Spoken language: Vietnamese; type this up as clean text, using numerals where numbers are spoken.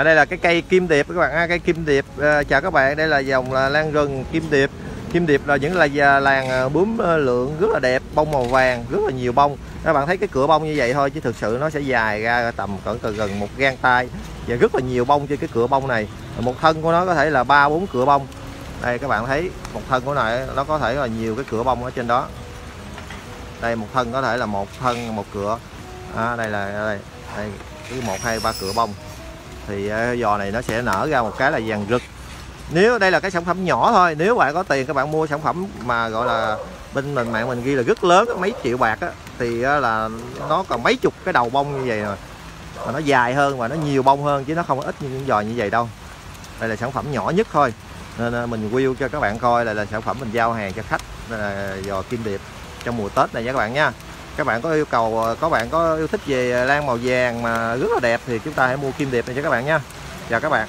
Ở đây là cái cây kim điệp các bạn ha, cây kim điệp. Chào các bạn, đây là dòng là lan rừng kim điệp. Kim điệp là những là làng bướm lượng rất là đẹp, bông màu vàng, rất là nhiều bông. Các bạn thấy cái cửa bông như vậy thôi chứ thực sự nó sẽ dài ra tầm cỡ gần một gang tay và rất là nhiều bông trên cái cửa bông này. Một thân của nó có thể là 3-4 cửa bông. Đây các bạn thấy một thân của nó có thể là nhiều cái cửa bông ở trên đó. Đây một thân có thể là một thân một cửa. Đây là đây cứ 1, 2, 3 cửa bông thì giò này nó sẽ nở ra một cái là vàng rực. Nếu đây là cái sản phẩm nhỏ thôi, nếu bạn có tiền các bạn mua sản phẩm mà gọi là bên mình mạng mình ghi là rất lớn mấy triệu bạc á, thì là nó còn mấy chục cái đầu bông như vậy rồi, mà nó dài hơn và nó nhiều bông hơn chứ nó không ít như những giò như vậy đâu. Đây là sản phẩm nhỏ nhất thôi nên mình review cho các bạn coi, là sản phẩm mình giao hàng cho khách. Đây là giò kim điệp trong mùa Tết này nha các bạn nha. Các bạn có yêu cầu, các bạn có yêu thích về lan màu vàng mà rất là đẹp thì chúng ta hãy mua kim điệp này cho các bạn nha. Chào các bạn.